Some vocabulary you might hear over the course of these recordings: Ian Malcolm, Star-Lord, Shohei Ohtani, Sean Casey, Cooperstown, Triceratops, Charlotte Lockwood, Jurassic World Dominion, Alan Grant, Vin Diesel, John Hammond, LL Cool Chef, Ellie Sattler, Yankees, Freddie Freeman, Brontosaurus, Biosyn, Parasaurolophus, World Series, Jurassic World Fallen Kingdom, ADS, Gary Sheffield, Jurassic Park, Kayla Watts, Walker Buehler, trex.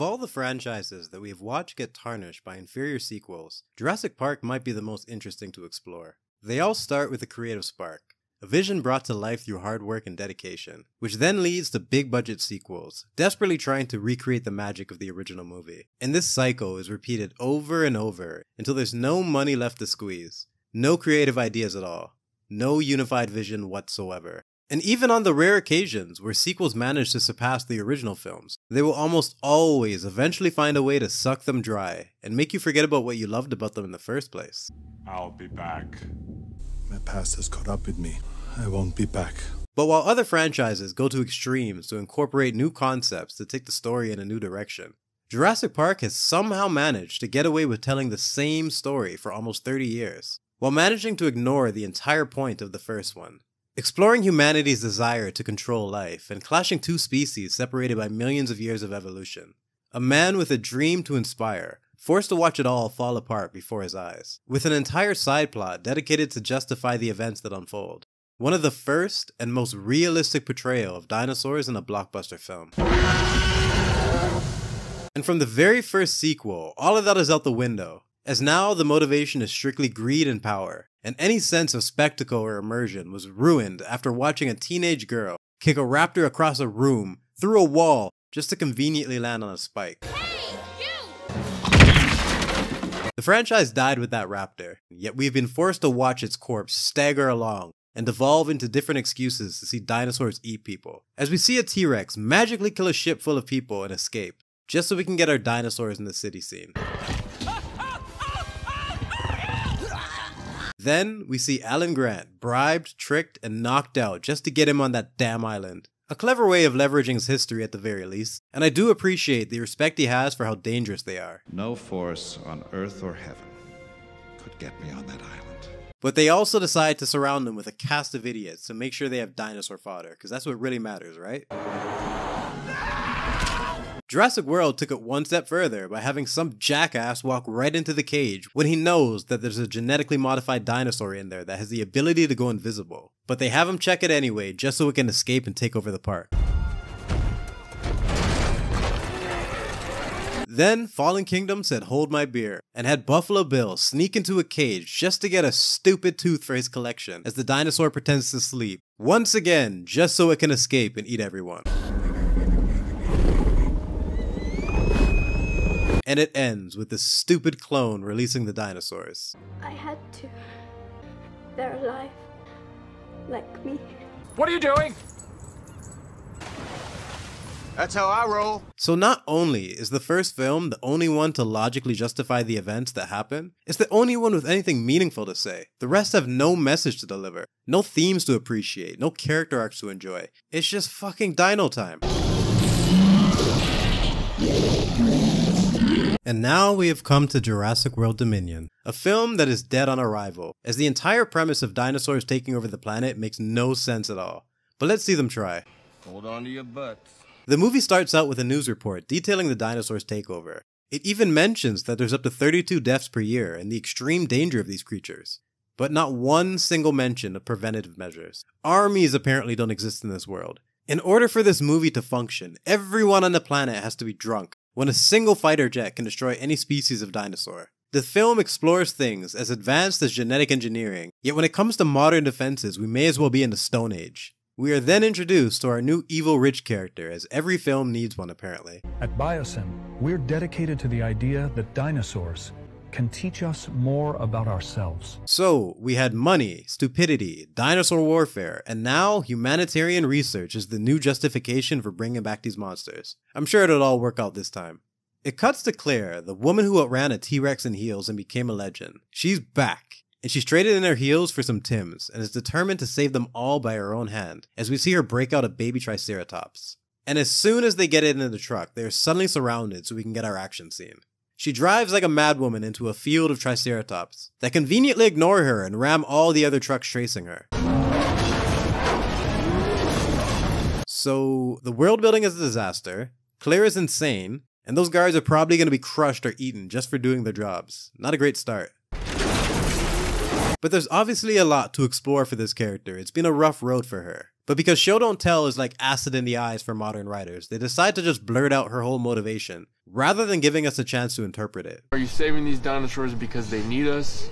Of all the franchises that we have watched get tarnished by inferior sequels, Jurassic Park might be the most interesting to explore. They all start with a creative spark, a vision brought to life through hard work and dedication, which then leads to big-budget sequels, desperately trying to recreate the magic of the original movie. And this cycle is repeated over and over until there's no money left to squeeze, no creative ideas at all, no unified vision whatsoever. And even on the rare occasions where sequels manage to surpass the original films, they will almost always eventually find a way to suck them dry and make you forget about what you loved about them in the first place. I'll be back. My past has caught up with me. I won't be back. But while other franchises go to extremes to incorporate new concepts to take the story in a new direction, Jurassic Park has somehow managed to get away with telling the same story for almost 30 years, while managing to ignore the entire point of the first one. Exploring humanity's desire to control life and clashing two species separated by millions of years of evolution. A man with a dream to inspire, forced to watch it all fall apart before his eyes, with an entire side plot dedicated to justify the events that unfold. One of the first and most realistic portrayal of dinosaurs in a blockbuster film. And from the very first sequel, all of that is out the window, as now the motivation is strictly greed and power. And any sense of spectacle or immersion was ruined after watching a teenage girl kick a raptor across a room, through a wall, just to conveniently land on a spike. Hey, you! The franchise died with that raptor, yet we've been forced to watch its corpse stagger along and devolve into different excuses to see dinosaurs eat people, as we see a T-Rex magically kill a ship full of people and escape, just so we can get our dinosaurs in the city scene. Then, we see Alan Grant bribed, tricked, and knocked out just to get him on that damn island. A clever way of leveraging his history at the very least, and I do appreciate the respect he has for how dangerous they are. No force on earth or heaven could get me on that island. But they also decide to surround him with a cast of idiots to make sure they have dinosaur fodder, because that's what really matters, right? Jurassic World took it one step further by having some jackass walk right into the cage when he knows that there's a genetically modified dinosaur in there that has the ability to go invisible. But they have him check it anyway just so it can escape and take over the park. Then Fallen Kingdom said hold my beer and had Buffalo Bill sneak into a cage just to get a stupid tooth for his collection as the dinosaur pretends to sleep, once again just so it can escape and eat everyone. And it ends with this stupid clone releasing the dinosaurs. I had to. They're alive. Like me. What are you doing? That's how I roll. So not only is the first film the only one to logically justify the events that happen, it's the only one with anything meaningful to say. The rest have no message to deliver, no themes to appreciate, no character arcs to enjoy. It's just fucking dino time. And now we have come to Jurassic World Dominion, a film that is dead on arrival, as the entire premise of dinosaurs taking over the planet makes no sense at all. But let's see them try. Hold on to your butts. The movie starts out with a news report detailing the dinosaurs' takeover. It even mentions that there's up to 32 deaths per year and the extreme danger of these creatures. But not one single mention of preventative measures. Armies apparently don't exist in this world. In order for this movie to function, everyone on the planet has to be drunk, when a single fighter jet can destroy any species of dinosaur. The film explores things as advanced as genetic engineering, yet when it comes to modern defenses, we may as well be in the Stone Age. We are then introduced to our new evil rich character, as every film needs one apparently. At Biosyn, we're dedicated to the idea that dinosaurs can teach us more about ourselves. So, we had money, stupidity, dinosaur warfare, and now humanitarian research is the new justification for bringing back these monsters. I'm sure it'll all work out this time. It cuts to Claire, the woman who outran a T-Rex in heels and became a legend. She's back, and she's traded in her heels for some Tims, and is determined to save them all by her own hand, as we see her break out a baby Triceratops. And as soon as they get it into the truck, they are suddenly surrounded so we can get our action scene. She drives like a madwoman into a field of Triceratops that conveniently ignore her and ram all the other trucks tracing her. So, the world building is a disaster, Claire is insane, and those guards are probably going to be crushed or eaten just for doing their jobs. Not a great start. But there's obviously a lot to explore for this character. It's been a rough road for her. But because show don't tell is like acid in the eyes for modern writers, they decide to just blurt out her whole motivation, rather than giving us a chance to interpret it. Are you saving these dinosaurs because they need us?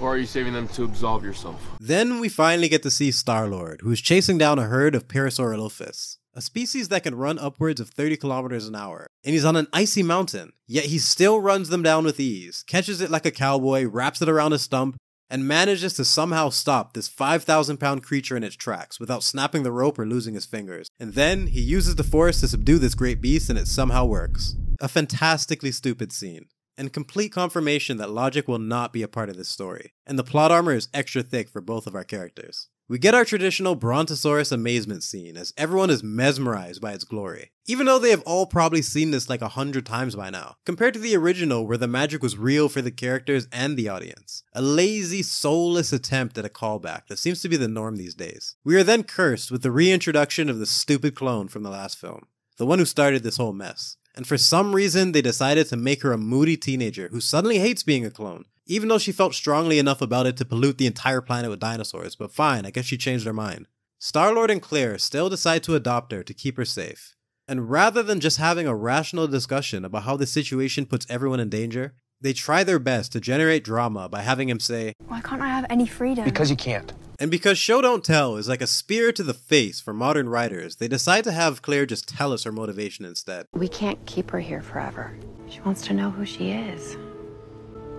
Or are you saving them to absolve yourself? Then we finally get to see Star-Lord, who's chasing down a herd of Parasaurolophus, a species that can run upwards of 30 kilometers an hour. And he's on an icy mountain, yet he still runs them down with ease, catches it like a cowboy, wraps it around a stump, and manages to somehow stop this 5,000-pound creature in its tracks without snapping the rope or losing his fingers. And then he uses the force to subdue this great beast, and it somehow works. A fantastically stupid scene, and complete confirmation that logic will not be a part of this story, and the plot armor is extra thick for both of our characters. We get our traditional Brontosaurus amazement scene as everyone is mesmerized by its glory, even though they have all probably seen this like 100 times by now, compared to the original where the magic was real for the characters and the audience. A lazy, soulless attempt at a callback that seems to be the norm these days. We are then cursed with the reintroduction of the stupid clone from the last film, the one who started this whole mess. And for some reason, they decided to make her a moody teenager who suddenly hates being a clone, even though she felt strongly enough about it to pollute the entire planet with dinosaurs, but fine, I guess she changed her mind. Star-Lord and Claire still decide to adopt her to keep her safe. And rather than just having a rational discussion about how the situation puts everyone in danger, they try their best to generate drama by having him say, "Why can't I have any freedom?" Because you can't. And because show don't tell is like a spear to the face for modern writers, they decide to have Claire just tell us her motivation instead. We can't keep her here forever. She wants to know who she is.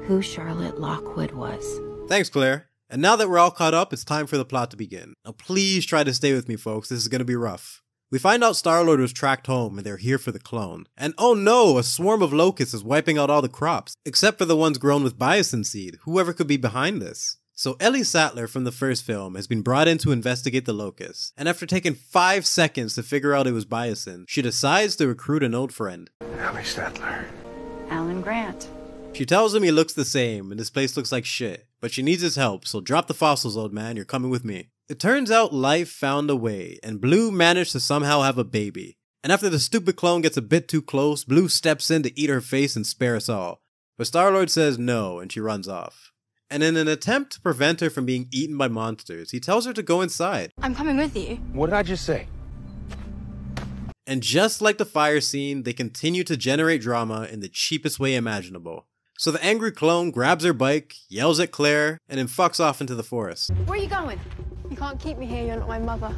Who Charlotte Lockwood was. Thanks, Claire. And now that we're all caught up, it's time for the plot to begin. Now please try to stay with me, folks. This is gonna be rough. We find out Star-Lord was tracked home and they're here for the clone. And oh no, a swarm of locusts is wiping out all the crops, except for the ones grown with Biosyn seed. Whoever could be behind this? So Ellie Sattler from the first film has been brought in to investigate the locusts, and after taking 5 seconds to figure out it was Biosyn, she decides to recruit an old friend. Ellie Sattler. Alan Grant. She tells him he looks the same and this place looks like shit, but she needs his help, so drop the fossils, old man, you're coming with me. It turns out life found a way, and Blue managed to somehow have a baby. And after the stupid clone gets a bit too close, Blue steps in to eat her face and spare us all. But Star-Lord says no, and she runs off. And in an attempt to prevent her from being eaten by monsters, he tells her to go inside. I'm coming with you. What did I just say? And just like the fire scene, they continue to generate drama in the cheapest way imaginable. So the angry clone grabs her bike, yells at Claire, and then fucks off into the forest. Where are you going? You can't keep me here, you're not my mother.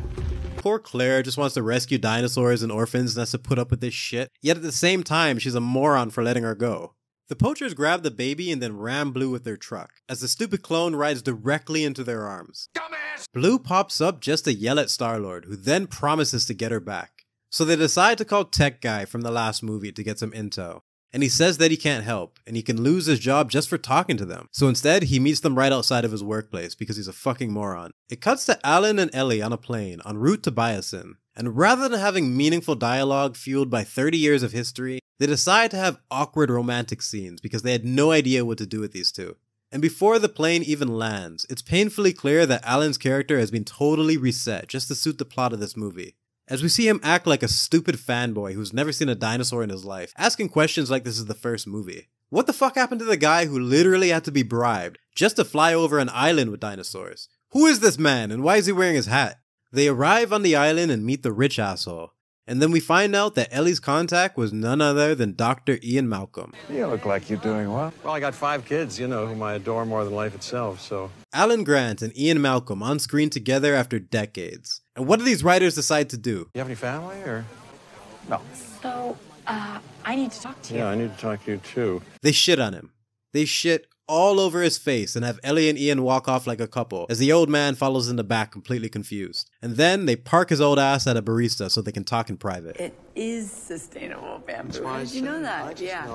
Poor Claire just wants to rescue dinosaurs and orphans and has to put up with this shit, yet at the same time she's a moron for letting her go. The poachers grab the baby and then ram Blue with their truck, as the stupid clone rides directly into their arms. Dumbass! Blue pops up just to yell at Star-Lord, who then promises to get her back. So they decide to call Tech Guy from the last movie to get some intel, and he says that he can't help, and he can lose his job just for talking to them. So instead, he meets them right outside of his workplace because he's a fucking moron. It cuts to Alan and Ellie on a plane, en route to Biosyn. And rather than having meaningful dialogue fueled by 30 years of history, they decide to have awkward romantic scenes because they had no idea what to do with these two. And before the plane even lands, it's painfully clear that Alan's character has been totally reset just to suit the plot of this movie, as we see him act like a stupid fanboy who's never seen a dinosaur in his life, asking questions like this is the first movie. What the fuck happened to the guy who literally had to be bribed just to fly over an island with dinosaurs? Who is this man and why is he wearing his hat? They arrive on the island and meet the rich asshole, and then we find out that Ellie's contact was none other than Dr. Ian Malcolm. You look like you're doing well. Well, I got 5 kids, you know, whom I adore more than life itself, so... Alan Grant and Ian Malcolm on screen together after decades. And what do these writers decide to do? You have any family, or...? No. So, I need to talk to you. Yeah, I need to talk to you, too. They shit on him. They shit all over his face and have Ellie and Ian walk off like a couple as the old man follows in the back completely confused. And then they park his old ass at a barista so they can talk in private. It is sustainable bamboo. Did you know that? Yeah.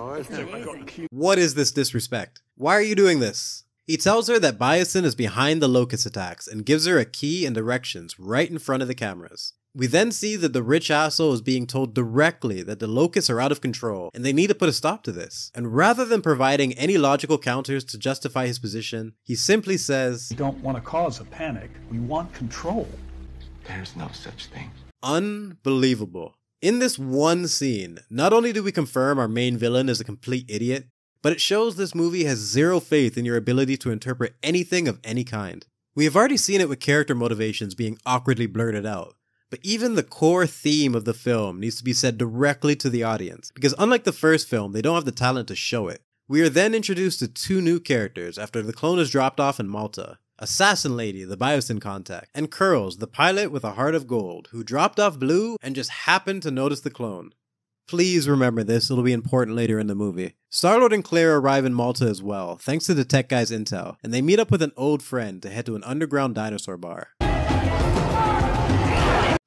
What is this disrespect? Why are you doing this? He tells her that Biosyn is behind the locust attacks and gives her a key and directions right in front of the cameras. We then see that the rich asshole is being told directly that the locusts are out of control and they need to put a stop to this. And rather than providing any logical counters to justify his position, he simply says, "We don't want to cause a panic. We want control. There's no such thing." Unbelievable. In this one scene, not only do we confirm our main villain is a complete idiot, but it shows this movie has zero faith in your ability to interpret anything of any kind. We have already seen it with character motivations being awkwardly blurted out, but even the core theme of the film needs to be said directly to the audience, because unlike the first film, they don't have the talent to show it. We are then introduced to two new characters after the clone is dropped off in Malta. Assassin Lady, the Biosyn contact, and Curls, the pilot with a heart of gold, who dropped off Blue and just happened to notice the clone. Please remember this, it'll be important later in the movie. Star-Lord and Claire arrive in Malta as well, thanks to the tech guy's intel, and they meet up with an old friend to head to an underground dinosaur bar.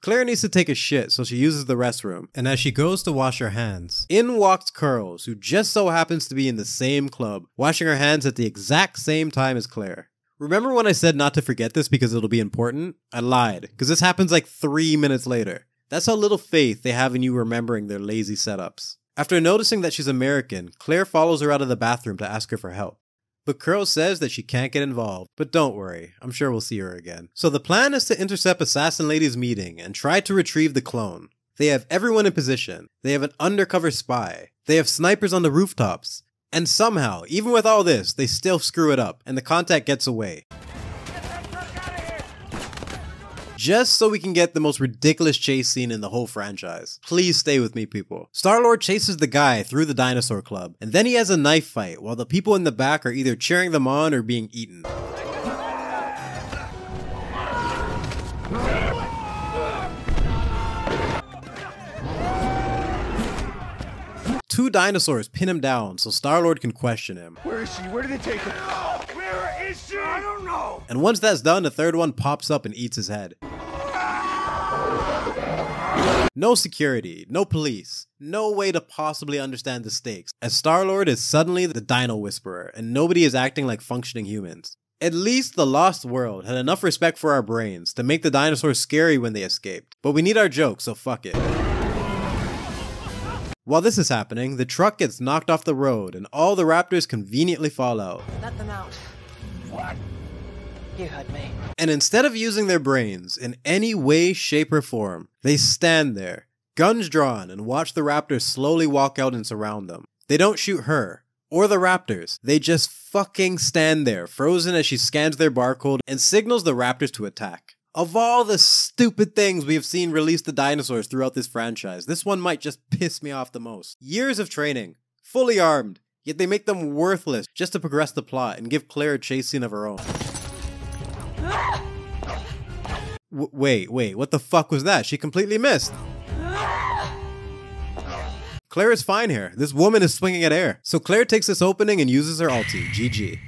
Claire needs to take a shit, so she uses the restroom, and as she goes to wash her hands, in walks Curls, who just so happens to be in the same club, washing her hands at the exact same time as Claire. Remember when I said not to forget this because it'll be important? I lied, because this happens like 3 minutes later. That's how little faith they have in you remembering their lazy setups. After noticing that she's American, Claire follows her out of the bathroom to ask her for help. But Curl says that she can't get involved, but don't worry, I'm sure we'll see her again. So the plan is to intercept Assassin Lady's meeting and try to retrieve the clone. They have everyone in position, they have an undercover spy, they have snipers on the rooftops. And somehow, even with all this, they still screw it up, and the contact gets away. Just so we can get the most ridiculous chase scene in the whole franchise. Please stay with me, people. Star-Lord chases the guy through the dinosaur club, and then he has a knife fight while the people in the back are either cheering them on or being eaten. Two dinosaurs pin him down so Star-Lord can question him. Where is she? Where did they take her? Where is she? I don't know. And once that's done, the third one pops up and eats his head. No security, no police, no way to possibly understand the stakes, as Star-Lord is suddenly the Dino Whisperer and nobody is acting like functioning humans. At least the Lost World had enough respect for our brains to make the dinosaurs scary when they escaped, but we need our joke, so fuck it. While this is happening, the truck gets knocked off the road and all the raptors conveniently fall out. Let them out. What? You heard me. And instead of using their brains in any way, shape, or form, they stand there, guns drawn, and watch the raptors slowly walk out and surround them. They don't shoot her or the raptors. They just fucking stand there, frozen as she scans their barcode and signals the raptors to attack. Of all the stupid things we have seen release the dinosaurs throughout this franchise, this one might just piss me off the most. Years of training, fully armed, yet they make them worthless just to progress the plot and give Claire a chase scene of her own. Wait, what the fuck was that? She completely missed. Claire is fine here. This woman is swinging at air. So Claire takes this opening and uses her ulti, GG.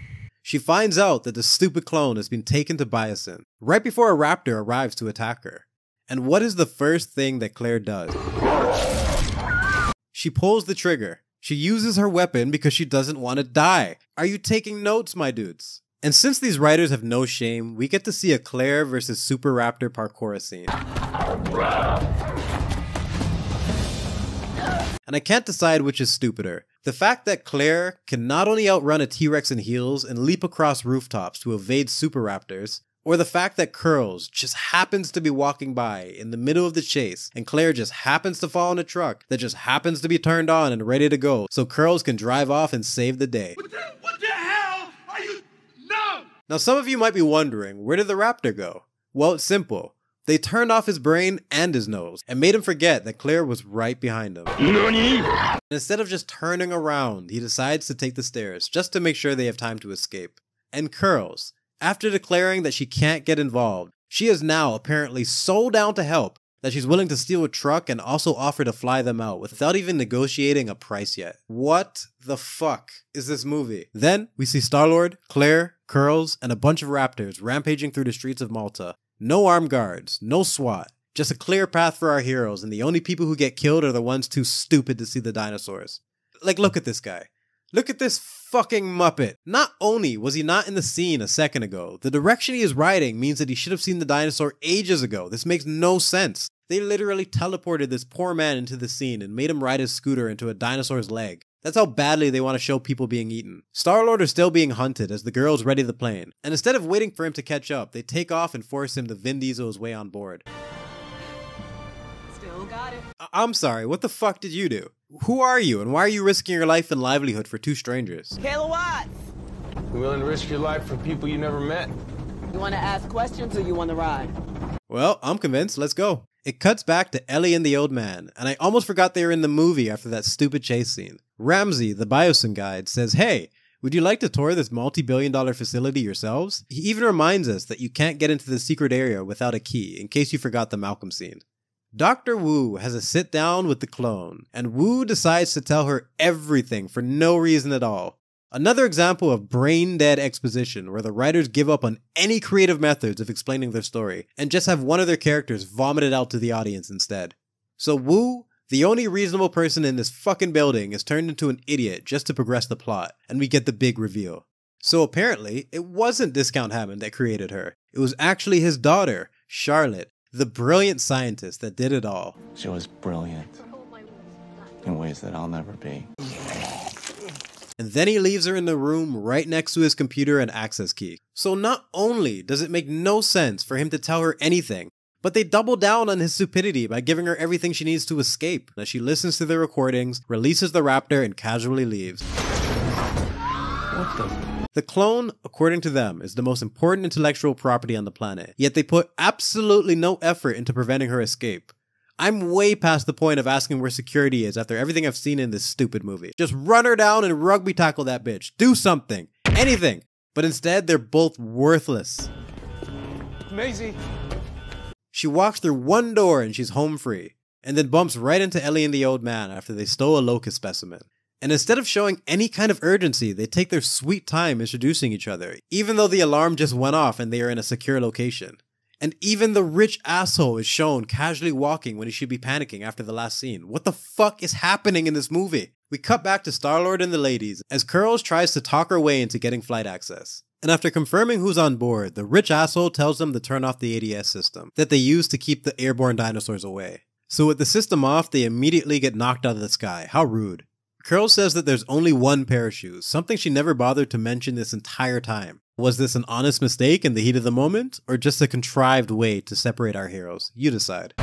She finds out that the stupid clone has been taken to Biosyn, right before a raptor arrives to attack her. And what is the first thing that Claire does? She pulls the trigger. She uses her weapon because she doesn't want to die. Are you taking notes, my dudes? And since these writers have no shame, we get to see a Claire versus Super Raptor parkour scene. And I can't decide which is stupider. The fact that Claire can not only outrun a T-Rex in heels and leap across rooftops to evade Super Raptors, or the fact that Curls just happens to be walking by in the middle of the chase and Claire just happens to fall in a truck that just happens to be turned on and ready to go so Curls can drive off and save the day. What the hell are you? No! Now some of you might be wondering, where did the raptor go? Well, it's simple. They turned off his brain and his nose, and made him forget that Claire was right behind him. Nani? Instead of just turning around, he decides to take the stairs, just to make sure they have time to escape. And Curls, after declaring that she can't get involved, she is now apparently so down to help that she's willing to steal a truck and also offer to fly them out without even negotiating a price yet. What the fuck is this movie? Then, we see Star-Lord, Claire, Curls, and a bunch of raptors rampaging through the streets of Malta. No armed guards, no SWAT, just a clear path for our heroes, and the only people who get killed are the ones too stupid to see the dinosaurs. Like, look at this guy. Look at this fucking Muppet. Not only was he not in the scene a second ago, the direction he is riding means that he should have seen the dinosaur ages ago. This makes no sense. They literally teleported this poor man into the scene and made him ride his scooter into a dinosaur's leg. That's how badly they want to show people being eaten. Star-Lord is still being hunted as the girls ready the plane, and instead of waiting for him to catch up, they take off and force him to Vin Diesel his way on board. Still got it. I'm sorry, what the fuck did you do? Who are you, and why are you risking your life and livelihood for two strangers? Kayla Watts! You willing to risk your life for people you never met? You want to ask questions or you want to ride? Well, I'm convinced. Let's go. It cuts back to Ellie and the old man, and I almost forgot they were in the movie after that stupid chase scene. Ramsey, the Biosyn guide, says, "Hey, would you like to tour this multi-billion-dollar facility yourselves?" He even reminds us that you can't get into the secret area without a key, in case you forgot the Malcolm scene. Dr. Wu has a sit-down with the clone, and Wu decides to tell her everything for no reason at all. Another example of brain-dead exposition where the writers give up on any creative methods of explaining their story, and just have one of their characters vomited out to the audience instead. So Wu, the only reasonable person in this fucking building, is turned into an idiot just to progress the plot, and we get the big reveal. So apparently, it wasn't Discount Hammond that created her. It was actually his daughter, Charlotte, the brilliant scientist that did it all. She was brilliant in ways that I'll never be. And then he leaves her in the room right next to his computer and access key. So not only does it make no sense for him to tell her anything, but they double down on his stupidity by giving her everything she needs to escape. As she listens to the recordings, releases the raptor, and casually leaves. What the... The clone, according to them, is the most important intellectual property on the planet, yet they put absolutely no effort into preventing her escape. I'm way past the point of asking where security is after everything I've seen in this stupid movie. Just run her down and rugby tackle that bitch. Do something. Anything. But instead, they're both worthless. Maisie. She walks through one door and she's home free, and then bumps right into Ellie and the old man after they stole a locust specimen. And instead of showing any kind of urgency, they take their sweet time introducing each other, even though the alarm just went off and they are in a secure location. And even the rich asshole is shown casually walking when he should be panicking after the last scene. What the fuck is happening in this movie? We cut back to Star-Lord and the ladies as Curls tries to talk her way into getting flight access. And after confirming who's on board, the rich asshole tells them to turn off the ADS system that they use to keep the airborne dinosaurs away. So with the system off, they immediately get knocked out of the sky. How rude. Curl says that there's only one pair of shoes, something she never bothered to mention this entire time. Was this an honest mistake in the heat of the moment, or just a contrived way to separate our heroes? You decide.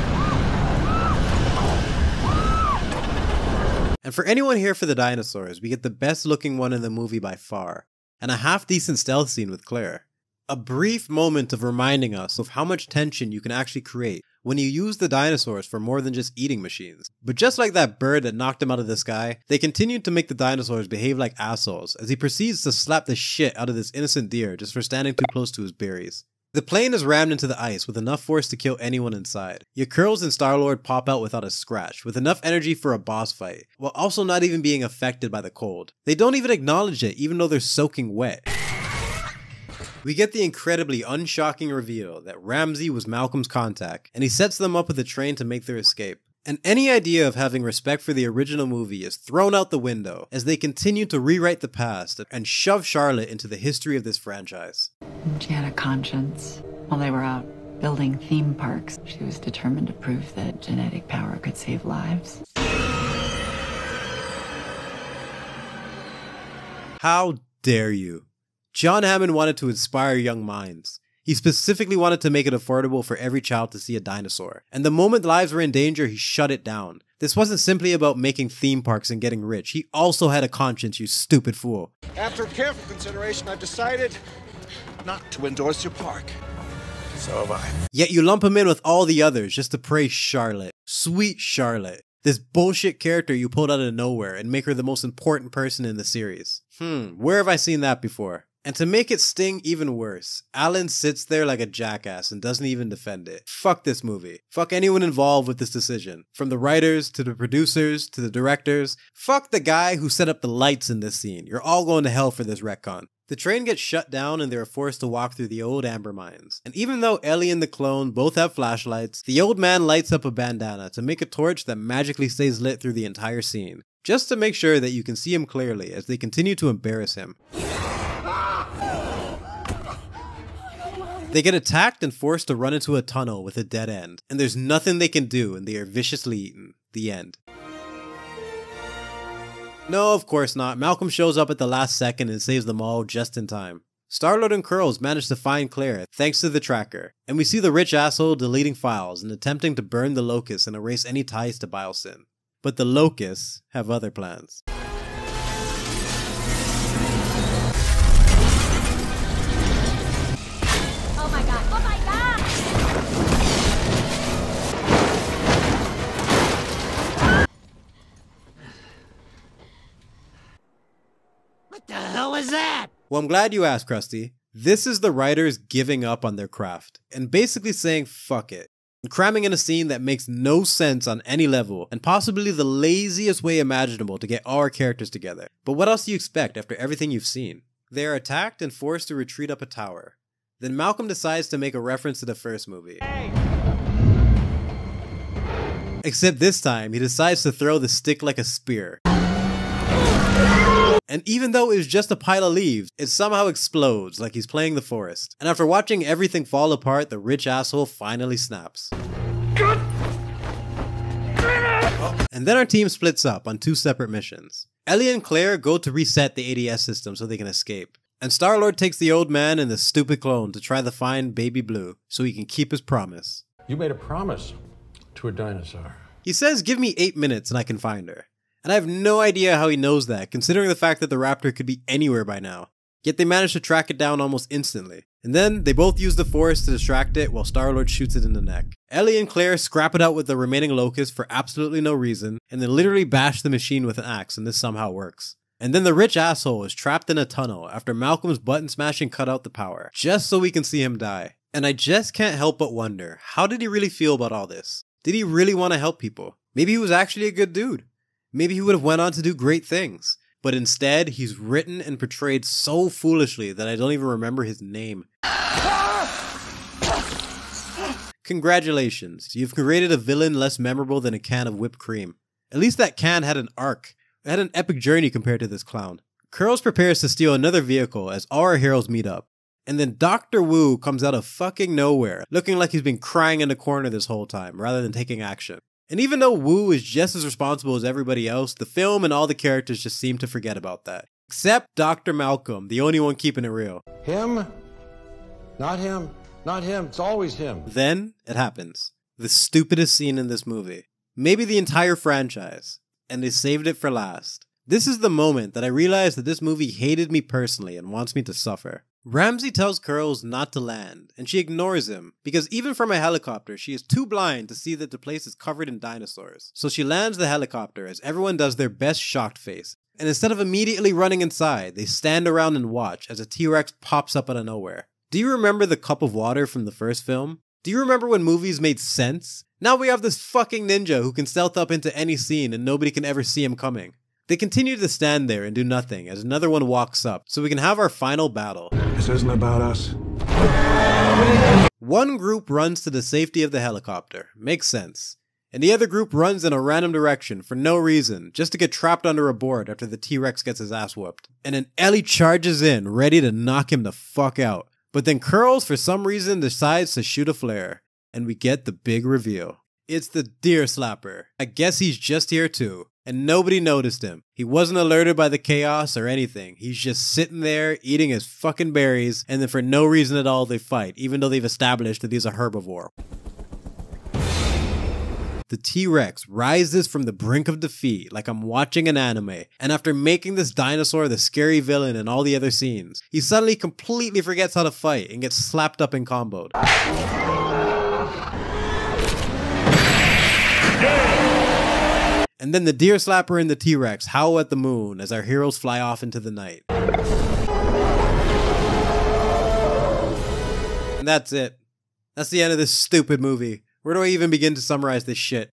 And for anyone here for the dinosaurs, we get the best looking one in the movie by far, and a half-decent stealth scene with Claire. A brief moment of reminding us of how much tension you can actually create when you use the dinosaurs for more than just eating machines. But just like that bird that knocked him out of the sky, they continued to make the dinosaurs behave like assholes as he proceeds to slap the shit out of this innocent deer just for standing too close to his berries. The plane is rammed into the ice with enough force to kill anyone inside. Yet Curls and Star-Lord pop out without a scratch, with enough energy for a boss fight, while also not even being affected by the cold. They don't even acknowledge it even though they're soaking wet. We get the incredibly unshocking reveal that Ramsey was Malcolm's contact, and he sets them up with a train to make their escape. And any idea of having respect for the original movie is thrown out the window as they continue to rewrite the past and shove Charlotte into the history of this franchise. She had a conscience. While they were out building theme parks, she was determined to prove that genetic power could save lives. How dare you! John Hammond wanted to inspire young minds. He specifically wanted to make it affordable for every child to see a dinosaur. And the moment lives were in danger, he shut it down. This wasn't simply about making theme parks and getting rich. He also had a conscience, you stupid fool. After careful consideration, I've decided not to endorse your park. So have I. Yet you lump him in with all the others just to praise Charlotte. Sweet Charlotte. This bullshit character you pulled out of nowhere and make her the most important person in the series. Where have I seen that before? And to make it sting even worse, Alan sits there like a jackass and doesn't even defend it. Fuck this movie. Fuck anyone involved with this decision. From the writers, to the producers, to the directors. Fuck the guy who set up the lights in this scene. You're all going to hell for this retcon. The train gets shut down and they're forced to walk through the old amber mines. And even though Ellie and the clone both have flashlights, the old man lights up a bandana to make a torch that magically stays lit through the entire scene. Just to make sure that you can see him clearly as they continue to embarrass him. They get attacked and forced to run into a tunnel with a dead end, and there's nothing they can do and they are viciously eaten. The end. No, of course not. Malcolm shows up at the last second and saves them all just in time. Star-Lord and Curls manage to find Claire thanks to the tracker, and we see the rich asshole deleting files and attempting to burn the locusts and erase any ties to Biosyn. But the locusts have other plans. What the hell was that? Well, I'm glad you asked, Krusty. This is the writers giving up on their craft and basically saying fuck it, and cramming in a scene that makes no sense on any level and possibly the laziest way imaginable to get our characters together. But what else do you expect after everything you've seen? They are attacked and forced to retreat up a tower. Then Malcolm decides to make a reference to the first movie. Hey. Except this time, he decides to throw the stick like a spear. And even though it's just a pile of leaves, it somehow explodes like he's playing the forest. And after watching everything fall apart, the rich asshole finally snaps. Good. And then our team splits up on two separate missions. Ellie and Claire go to reset the ADS system so they can escape. And Star-Lord takes the old man and the stupid clone to try to find Baby Blue so he can keep his promise. You made a promise to a dinosaur. He says, give me 8 minutes and I can find her. And I have no idea how he knows that, considering the fact that the raptor could be anywhere by now. Yet they manage to track it down almost instantly. And then they both use the forest to distract it while Star-Lord shoots it in the neck. Ellie and Claire scrap it out with the remaining locust for absolutely no reason, and then literally bash the machine with an axe, and this somehow works. And then the rich asshole is trapped in a tunnel after Malcolm's button smashing cut out the power, just so we can see him die. And I just can't help but wonder, how did he really feel about all this? Did he really want to help people? Maybe he was actually a good dude. Maybe he would have went on to do great things. But instead, he's written and portrayed so foolishly that I don't even remember his name. Congratulations, you've created a villain less memorable than a can of whipped cream. At least that can had an arc. It had an epic journey compared to this clown. Curls prepares to steal another vehicle as all our heroes meet up. And then Dr. Wu comes out of fucking nowhere, looking like he's been crying in the corner this whole time, rather than taking action. And even though Wu is just as responsible as everybody else, the film and all the characters just seem to forget about that. Except Dr. Malcolm, the only one keeping it real. Him? Not him. Not him. It's always him. Then it happens. The stupidest scene in this movie. Maybe the entire franchise. And they saved it for last. This is the moment that I realized that this movie hated me personally and wants me to suffer. Ramsey tells Curls not to land, and she ignores him, because even from a helicopter, she is too blind to see that the place is covered in dinosaurs. So she lands the helicopter as everyone does their best shocked face, and instead of immediately running inside, they stand around and watch as a T-Rex pops up out of nowhere. Do you remember the cup of water from the first film? Do you remember when movies made sense? Now we have this fucking ninja who can stealth up into any scene and nobody can ever see him coming. They continue to stand there and do nothing as another one walks up, so we can have our final battle. This isn't about us. One group runs to the safety of the helicopter, makes sense. And the other group runs in a random direction for no reason, just to get trapped under a board after the T-Rex gets his ass whooped. And then Ellie charges in, ready to knock him the fuck out. But then Curls, for some reason, decides to shoot a flare. And we get the big reveal. It's the deer slapper. I guess he's just here too. And nobody noticed him. He wasn't alerted by the chaos or anything. He's just sitting there eating his fucking berries, and then for no reason at all they fight, even though they've established that he's a herbivore. The T-Rex rises from the brink of defeat like I'm watching an anime, and after making this dinosaur the scary villain in all the other scenes, he suddenly completely forgets how to fight and gets slapped up and comboed. And then the deer slapper and the T-Rex howl at the moon as our heroes fly off into the night. And that's it. That's the end of this stupid movie. Where do I even begin to summarize this shit?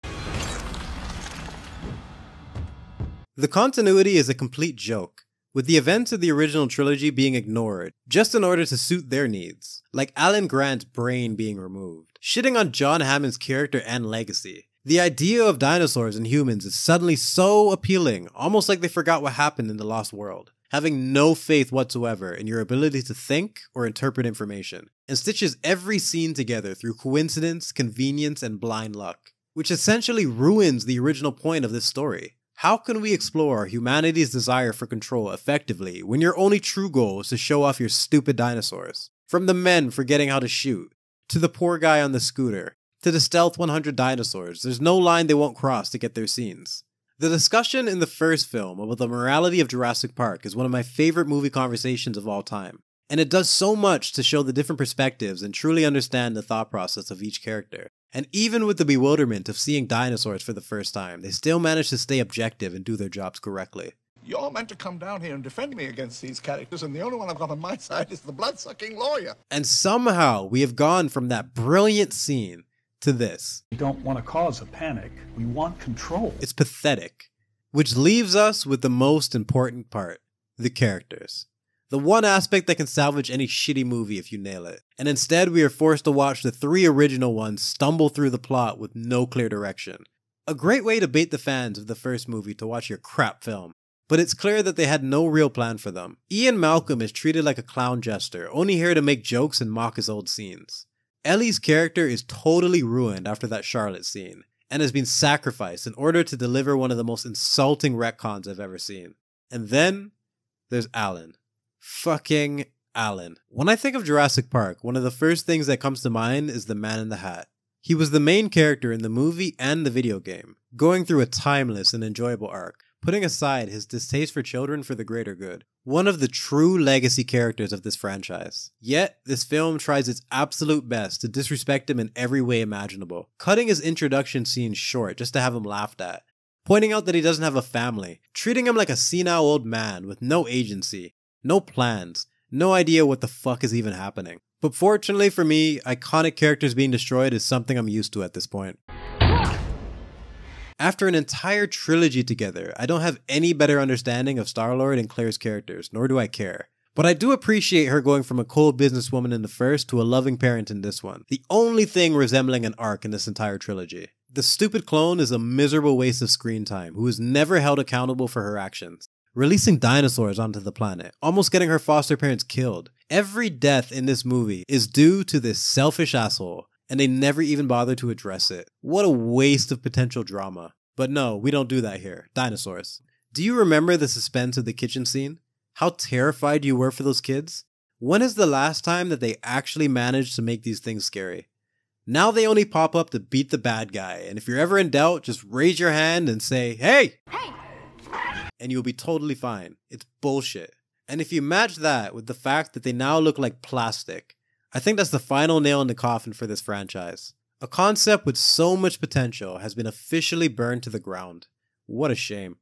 The continuity is a complete joke, with the events of the original trilogy being ignored, just in order to suit their needs. Like Alan Grant's brain being removed, shitting on John Hammond's character and legacy. The idea of dinosaurs and humans is suddenly so appealing, almost like they forgot what happened in the Lost World, having no faith whatsoever in your ability to think or interpret information, and stitches every scene together through coincidence, convenience, and blind luck, which essentially ruins the original point of this story. How can we explore humanity's desire for control effectively when your only true goal is to show off your stupid dinosaurs? From the men forgetting how to shoot, to the poor guy on the scooter, to the Stealth 100 dinosaurs, there's no line they won't cross to get their scenes. The discussion in the first film about the morality of Jurassic Park is one of my favorite movie conversations of all time. And it does so much to show the different perspectives and truly understand the thought process of each character. And even with the bewilderment of seeing dinosaurs for the first time, they still manage to stay objective and do their jobs correctly. You're meant to come down here and defend me against these characters, and the only one I've got on my side is the blood-sucking lawyer. And somehow we have gone from that brilliant scene to this. We don't want to cause a panic. We want control. It's pathetic. Which leaves us with the most important part, the characters. The one aspect that can salvage any shitty movie if you nail it. And instead we are forced to watch the three original ones stumble through the plot with no clear direction. A great way to bait the fans of the first movie to watch your crap film. But it's clear that they had no real plan for them. Ian Malcolm is treated like a clown jester, only here to make jokes and mock his old scenes. Ellie's character is totally ruined after that Charlotte scene, and has been sacrificed in order to deliver one of the most insulting retcons I've ever seen. And then there's Alan. Fucking Alan. When I think of Jurassic Park, one of the first things that comes to mind is the man in the hat. He was the main character in the movie and the video game, going through a timeless and enjoyable arc. Putting aside his distaste for children for the greater good, one of the true legacy characters of this franchise. Yet, this film tries its absolute best to disrespect him in every way imaginable, cutting his introduction scene short just to have him laughed at, pointing out that he doesn't have a family, treating him like a senile old man with no agency, no plans, no idea what the fuck is even happening. But fortunately for me, iconic characters being destroyed is something I'm used to at this point. After an entire trilogy together, I don't have any better understanding of Star-Lord and Claire's characters, nor do I care. But I do appreciate her going from a cold businesswoman in the first to a loving parent in this one, the only thing resembling an arc in this entire trilogy. The stupid clone is a miserable waste of screen time, who is never held accountable for her actions. Releasing dinosaurs onto the planet, almost getting her foster parents killed. Every death in this movie is due to this selfish asshole. And they never even bother to address it. What a waste of potential drama. But no, we don't do that here. Dinosaurs. Do you remember the suspense of the kitchen scene? How terrified you were for those kids? When is the last time that they actually managed to make these things scary? Now they only pop up to beat the bad guy, and if you're ever in doubt, just raise your hand and say, "Hey!" Hey! And you'll be totally fine. It's bullshit. And if you match that with the fact that they now look like plastic, I think that's the final nail in the coffin for this franchise. A concept with so much potential has been officially burned to the ground. What a shame.